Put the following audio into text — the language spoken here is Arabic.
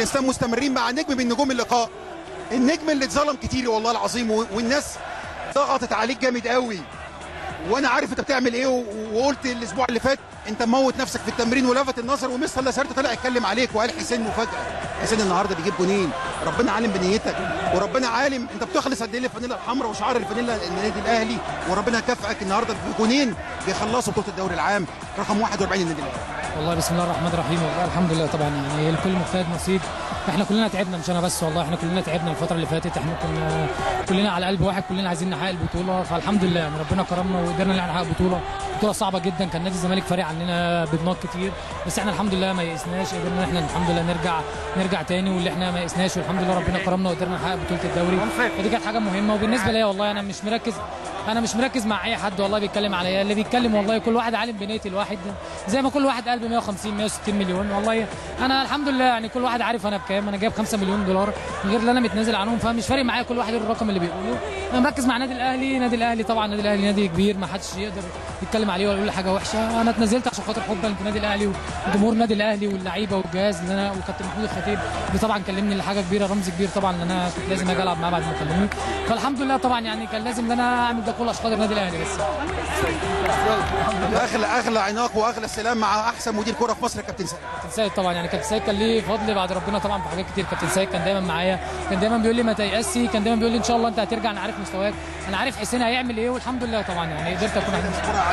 الاسلام مستمرين مع نجم من نجوم اللقاء، النجم اللي اتظلم كتير والله العظيم، والناس ضغطت عليك جامد قوي، وانا عارف انت بتعمل ايه، وقلت الاسبوع اللي فات انت مموت نفسك في التمرين ولفت النظر، ومستر لاسارتو طلع اتكلم عليك وقال حسين مفاجاه، حسين النهارده بيجيب جونين، ربنا عالم بنيتك، وربنا عالم انت بتخلص قد ايه الفانيله الحمراء وشعار الفانيله النادي الاهلي، وربنا كافئك النهارده بجونين بيخلصوا بطوله الدوري العام رقم 41 للنادي الاهلي. والله بسم الله الرحمن الرحيم، والله الحمد لله طبعا، يعني الكل مجتهد نصيب، احنا كلنا تعبنا مش انا بس، والله احنا كلنا تعبنا الفتره اللي فاتت، احنا كنا كلنا على قلب واحد، كلنا عايزين نحقق البطوله، فالحمد لله يعني ربنا كرمنا وقدرنا نحقق بطوله صعبه جدا، كان نادي الزمالك فارق عننا بنقط كتير، بس احنا الحمد لله ما يئسناش، قدرنا احنا الحمد لله نرجع تاني، واللي احنا ما يئسناش والحمد لله ربنا كرمنا وقدرنا نحقق بطوله الدوري، ودي كانت حاجه مهمه. وبالنسبه ليا والله انا مش مركز مع اي حد والله بيتكلم عليا، اللي بيتكلم والله كل واحد عالم بنيه الواحد، زي ما كل واحد قال ب 150 160 مليون، والله انا الحمد لله يعني كل واحد عارف انا بكام، انا جايب 5 مليون دولار من غير اللي انا متنازل عنهم، فمش فارق معايا كل واحد الرقم اللي بيقوله، انا مركز مع النادي الاهلي طبعا، النادي الاهلي نادي كبير ما حدش يقدر يتكلم عليه ولا يقول حاجه وحشه، انا اتنازلت عشان خاطر حبا للنادي الاهلي وجمهور النادي الاهلي واللعيبه والجهاز اللي انا، وكابتن محمود الخطيب اللي طبعا كلمني لحاجه كبيره، رمز كبير طبعا ان انا كنت لازم اجي العب معاه بعد ما كلموني، فالحمد لله طبعا يعني كان لازم ان انا اعمل ده كله عشان خاطر النادي الاهلي بس. اغلى عناق واغلى سلام مع احسن مدير كوره في مصر كابتن سيد. كابتن سيد طبعا يعني كابتن سيد كان ليه فضل بعد ربنا طبعا في حاجات كتير، كابتن سيد كان دايما معايا، كان دايما بيقول لي ما تيأسش، كان دايما بيقول لي ان شاء الله انت هترجع، انا عارف مستواك، انا عارف حسين هيعمل ايه، والحمد لله طبعا يعني قدرت اكون